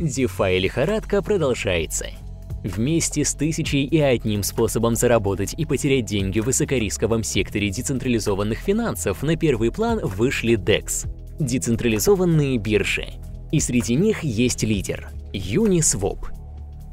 DeFi-лихорадка продолжается. Вместе с 1001 способом заработать и потерять деньги в высокорисковом секторе децентрализованных финансов на первый план вышли DEX – децентрализованные биржи. И среди них есть лидер – Uniswap.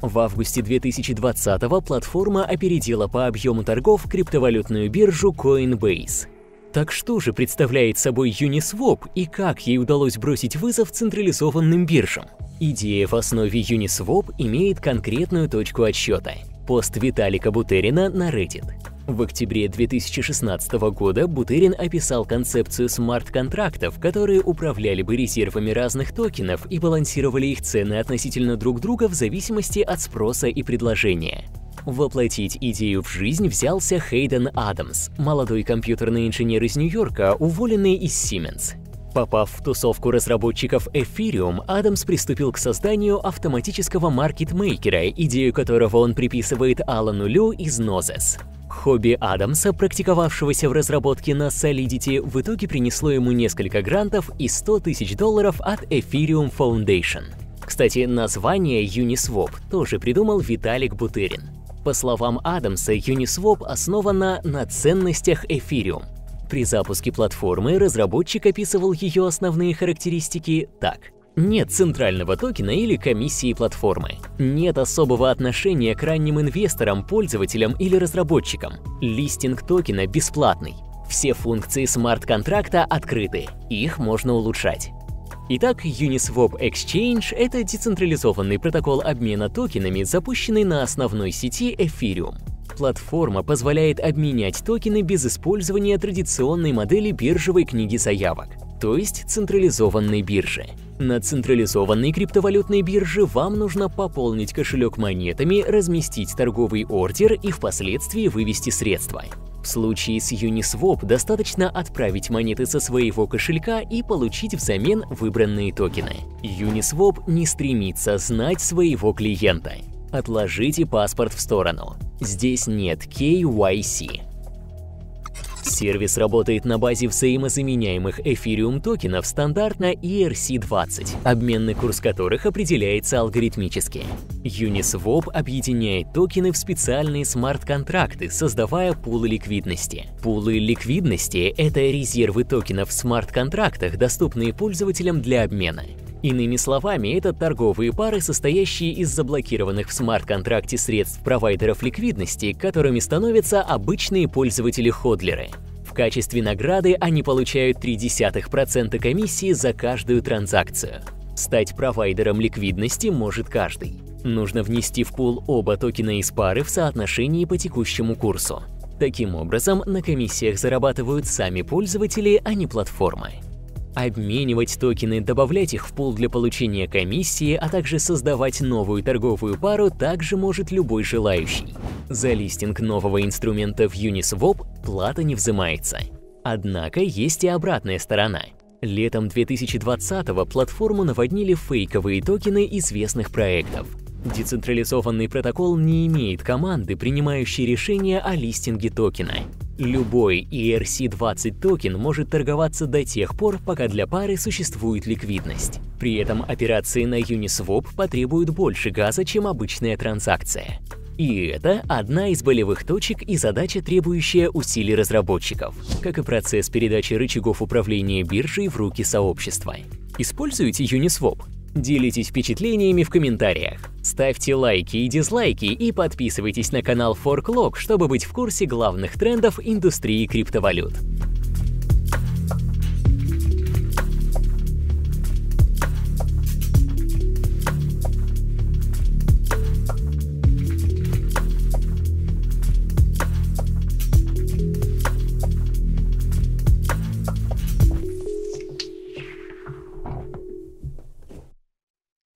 В августе 2020-го платформа опередила по объему торгов криптовалютную биржу Coinbase. Так что же представляет собой Uniswap и как ей удалось бросить вызов централизованным биржам? Идея в основе Uniswap имеет конкретную точку отсчета – пост Виталика Бутерина на Reddit. В октябре 2016 года Бутерин описал концепцию смарт-контрактов, которые управляли бы резервами разных токенов и балансировали их цены относительно друг друга в зависимости от спроса и предложения. Воплотить идею в жизнь взялся Хейден Адамс, молодой компьютерный инженер из Нью-Йорка, уволенный из Siemens. Попав в тусовку разработчиков Ethereum, Адамс приступил к созданию автоматического маркетмейкера, идею которого он приписывает Алану Лю из Нозес. Хобби Адамса, практиковавшегося в разработке на Solidity, в итоге принесло ему несколько грантов и $100 000 от Ethereum Foundation. Кстати, название Uniswap тоже придумал Виталик Бутерин. По словам Адамса, Uniswap основана на ценностях Ethereum. При запуске платформы разработчик описывал ее основные характеристики так. Нет центрального токена или комиссии платформы. Нет особого отношения к ранним инвесторам, пользователям или разработчикам. Листинг токена бесплатный. Все функции смарт-контракта открыты, их можно улучшать. Итак, Uniswap Exchange – это децентрализованный протокол обмена токенами, запущенный на основной сети Ethereum. Платформа позволяет обменять токены без использования традиционной модели биржевой книги заявок, то есть централизованной биржи. На централизованной криптовалютной бирже вам нужно пополнить кошелек монетами, разместить торговый ордер и впоследствии вывести средства. В случае с Uniswap достаточно отправить монеты со своего кошелька и получить взамен выбранные токены. Uniswap не стремится знать своего клиента. Отложите паспорт в сторону. Здесь нет KYC. Сервис работает на базе взаимозаменяемых Ethereum токенов стандартно ERC20, обменный курс которых определяется алгоритмически. Uniswap объединяет токены в специальные смарт-контракты, создавая пулы ликвидности. Пулы ликвидности – это резервы токенов в смарт-контрактах, доступные пользователям для обмена. Иными словами, это торговые пары, состоящие из заблокированных в смарт-контракте средств провайдеров ликвидности, которыми становятся обычные пользователи-ходлеры. В качестве награды они получают 0,3% комиссии за каждую транзакцию. Стать провайдером ликвидности может каждый. Нужно внести в пул оба токена из пары в соотношении по текущему курсу. Таким образом, на комиссиях зарабатывают сами пользователи, а не платформы. Обменивать токены, добавлять их в пул для получения комиссии, а также создавать новую торговую пару также может любой желающий. За листинг нового инструмента в Uniswap плата не взимается. Однако есть и обратная сторона. Летом 2020-го платформу наводнили фейковые токены известных проектов. Децентрализованный протокол не имеет команды, принимающей решения о листинге токена. Любой ERC20 токен может торговаться до тех пор, пока для пары существует ликвидность. При этом операции на Uniswap потребуют больше газа, чем обычная транзакция. И это одна из болевых точек и задача, требующая усилий разработчиков, как и процесс передачи рычагов управления биржей в руки сообщества. Используйте Uniswap? Делитесь впечатлениями в комментариях, ставьте лайки и дизлайки и подписывайтесь на канал ForkLog, чтобы быть в курсе главных трендов индустрии криптовалют.